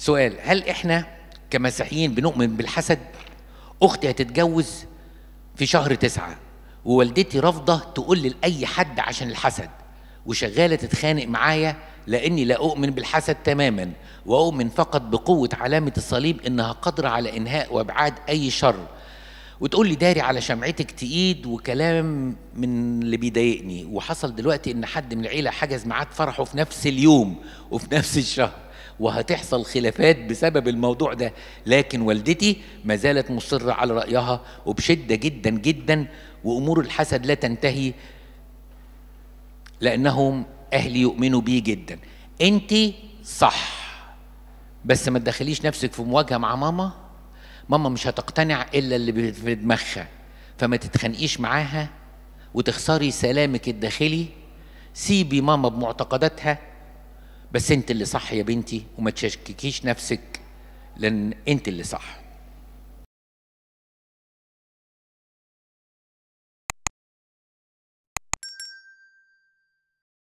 سؤال، هل احنا كمسيحيين بنؤمن بالحسد؟ اختي هتتجوز في شهر 9 ووالدتي رافضه تقول لاي حد عشان الحسد، وشغاله تتخانق معايا لاني لا اؤمن بالحسد تماما، واؤمن فقط بقوه علامه الصليب انها قادره على انهاء وابعاد اي شر، وتقول لي داري على شمعتك تقيد وكلام من اللي بيضايقني. وحصل دلوقتي ان حد من العيله حجز ميعاد فرحه في نفس اليوم وفي نفس الشهر، وهتحصل خلافات بسبب الموضوع ده، لكن والدتي ما زالت مصره على رايها وبشده جدا جدا، وامور الحسد لا تنتهي لانهم اهلي يؤمنوا بيه جدا. انت صح، بس ما تدخليش نفسك في مواجهه مع ماما، ماما مش هتقتنع الا اللي في دماغها، فما تتخانقيش معاها وتخسري سلامك الداخلي. سيبي ماما بمعتقداتها، بس انت اللي صح يا بنتي، وما تشككيش نفسك لان انت اللي صح.